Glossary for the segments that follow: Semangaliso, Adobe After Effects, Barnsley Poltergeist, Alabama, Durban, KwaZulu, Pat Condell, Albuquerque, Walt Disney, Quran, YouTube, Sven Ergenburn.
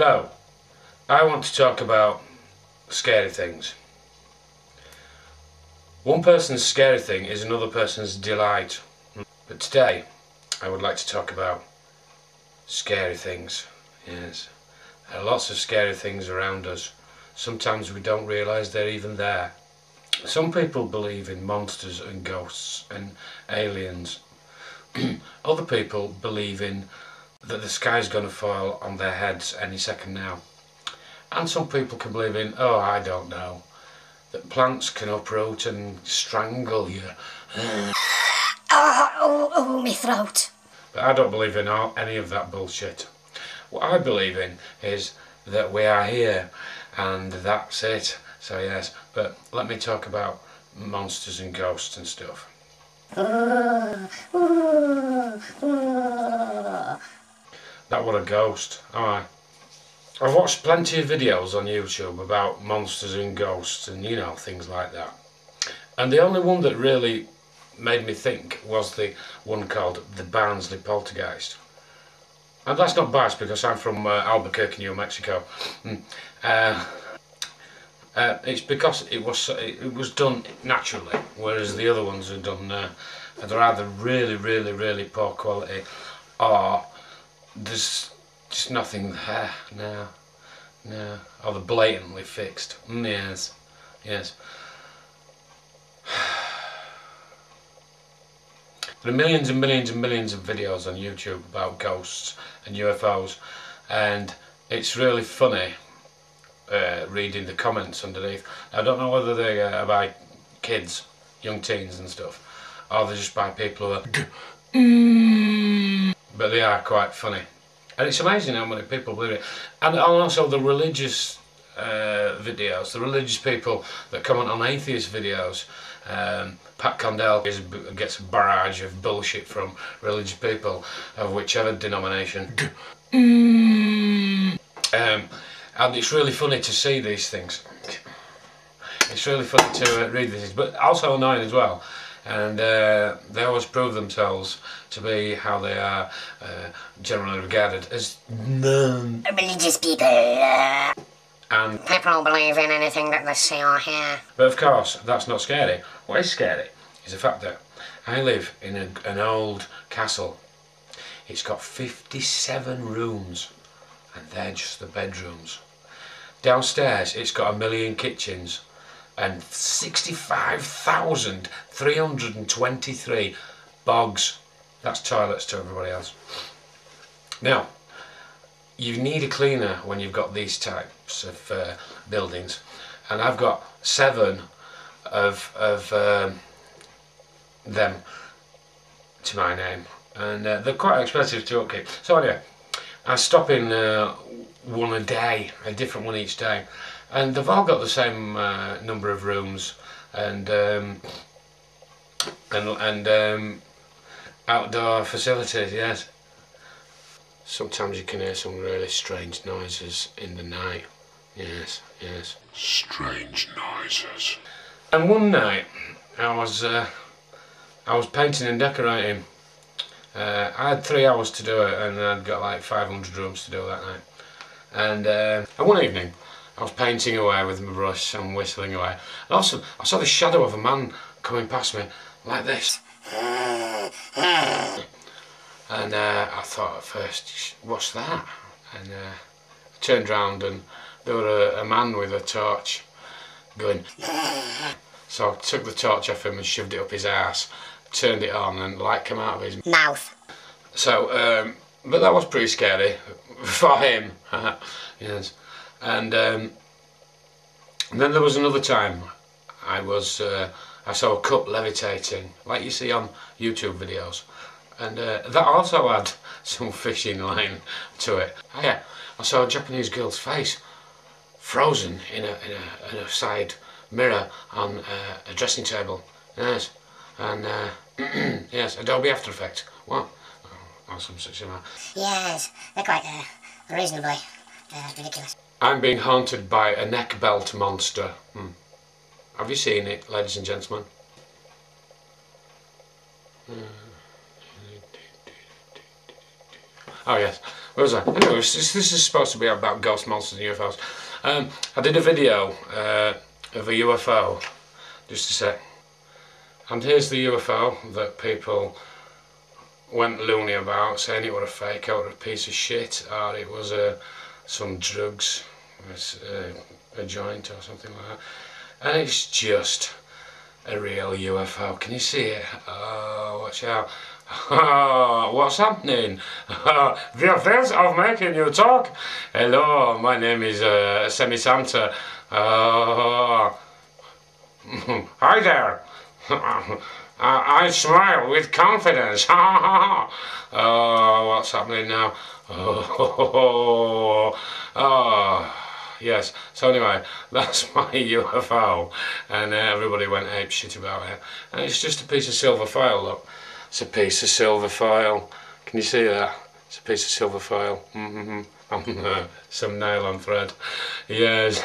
Hello, I want to talk about scary things. One person's scary thing is another person's delight. But today, I would like to talk about scary things. Yes, there are lots of scary things around us. Sometimes we don't realise they're even there. Some people believe in monsters and ghosts and aliens. Other people believe in that the sky's going to fall on their heads any second now. And some people can believe in, oh, I don't know, that plants can uproot and strangle you. Oh, my throat. But I don't believe in any of that bullshit. What I believe in is that we are here and that's it. So yes, but let me talk about monsters and ghosts and stuff. That was a ghost. Alright. I've watched plenty of videos on YouTube about monsters and ghosts and, you know, things like that. And the only one that really made me think was the one called the Barnsley Poltergeist. And that's not biased because I'm from Albuquerque, New Mexico. It's because it was done naturally, whereas the other ones are done, they're either really poor quality or there's just nothing there, no, or they're blatantly fixed. Yes. There are millions and millions and millions of videos on YouTube about ghosts and UFOs, and it's really funny reading the comments underneath. I don't know whether they are by kids, young teens and stuff, or they're just by people who are... But they are quite funny. And it's amazing how many people believe it. And also the religious videos, the religious people that comment on atheist videos. Pat Condell gets a barrage of bullshit from religious people of whichever denomination. And it's really funny to see these things. It's really funny to read these things, but also annoying as well. And they always prove themselves to be how they are generally regarded as religious people. And people believe in anything that they see or hear. But of course, that's not scary. What is scary is the fact that I live in an old castle. It's got 57 rooms. And they're just the bedrooms. Downstairs it's got 1 million kitchens and 65,323 bogs. That's toilets to everybody else. Now, you need a cleaner when you've got these types of buildings, and I've got 7 of them to my name, and they're quite expensive to upkeep. So anyway, I stop in one a day, a different one each day, and they've all got the same number of rooms and outdoor facilities. Yes. Sometimes you can hear some really strange noises in the night. Yes. Strange noises. And one night, I was painting and decorating. I had 3 hours to do it, and I'd got like 500 rooms to do that night. And one evening, I was painting away with my brush and whistling away. And also, I saw the shadow of a man coming past me, like this. And I thought at first, what's that? And I turned round, and there was a man with a torch going. So I took the torch off him and shoved it up his arse. Turned it on and light came out of his mouth. So, but that was pretty scary for him. Yes. And then there was another time I saw a cup levitating, like you see on YouTube videos, and that also had some fishing line to it. Oh, yeah, I saw a Japanese girl's face frozen in a side mirror on a dressing table. Yes. And, yes, Adobe After Effects. What? Or some such amount. Yes, they're quite reasonably ridiculous. I'm being haunted by a neck belt monster. Have you seen it, ladies and gentlemen? Oh, yes. Where was I? I know, this is supposed to be about ghost monsters and UFOs. I did a video of a UFO, just a sec. And here's the UFO that people went loony about, saying it was a fake out, a piece of shit, or it was some drugs, a joint or something like that. And it's just a real UFO. Can you see it? Oh, watch out. Oh, what's happening? Oh, the offense of making you talk. Hello, my name is Semi Santa. Oh. Hi there. I smile with confidence. Oh, what's happening now? Oh. Oh. Yes, so anyway, that's my UFO, and everybody went ape shit about it. And it's just a piece of silver foil, look. It's a piece of silver foil. Can you see that? It's a piece of silver foil. Some nylon thread. Yes.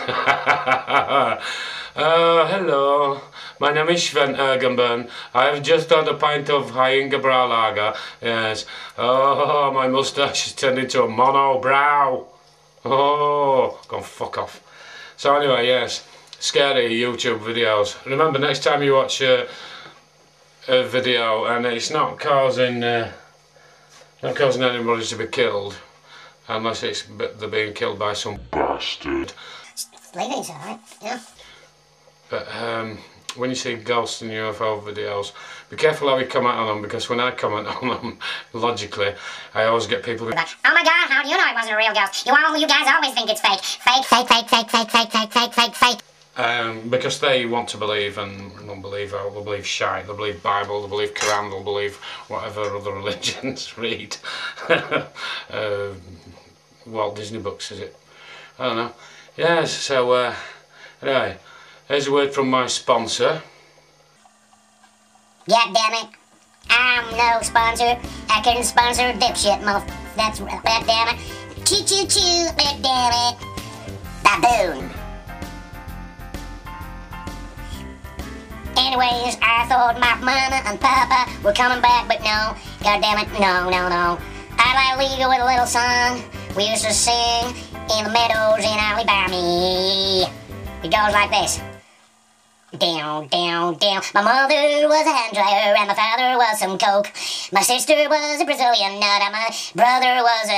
Hello, my name is Sven Ergenburn. I have just had a pint of Heingebra lager. Yes. Oh, my moustache is turned into a mono brow. Oh, go and fuck off. So anyway, yes, scary YouTube videos. Remember, next time you watch a video and it's not causing anybody to be killed, unless it's they're being killed by some bastard. It's alright, yeah. But when you see ghosts and UFO videos, be careful how you comment on them, because when I comment on them, logically, I always get people who go, oh my god, how do you know it wasn't a real ghost? You guys always think it's fake. Fake, fake, fake, fake, fake, fake, fake, fake, fake, fake. Because they want to believe and don't believe, or they'll believe shite, they'll believe Bible, they'll believe Quran, they'll believe whatever other religions read. Walt Disney books, is it? I don't know. Yes, so, anyway. Here's a word from my sponsor. God damn it. I'm no sponsor. I couldn't sponsor a dipshit muff. That's right. God damn it. Choo choo choo. God damn it. Baboon. Anyways, I thought my mama and papa were coming back, but no. God damn it. No, no, no. I'd like to leave you with a little song we used to sing in the meadows in Alabama. It goes like this. Down, down, down. My mother was a hand dryer and my father was some coke. My sister was a Brazilian nut and my brother was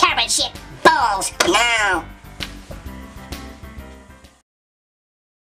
a carrot shit balls. Now.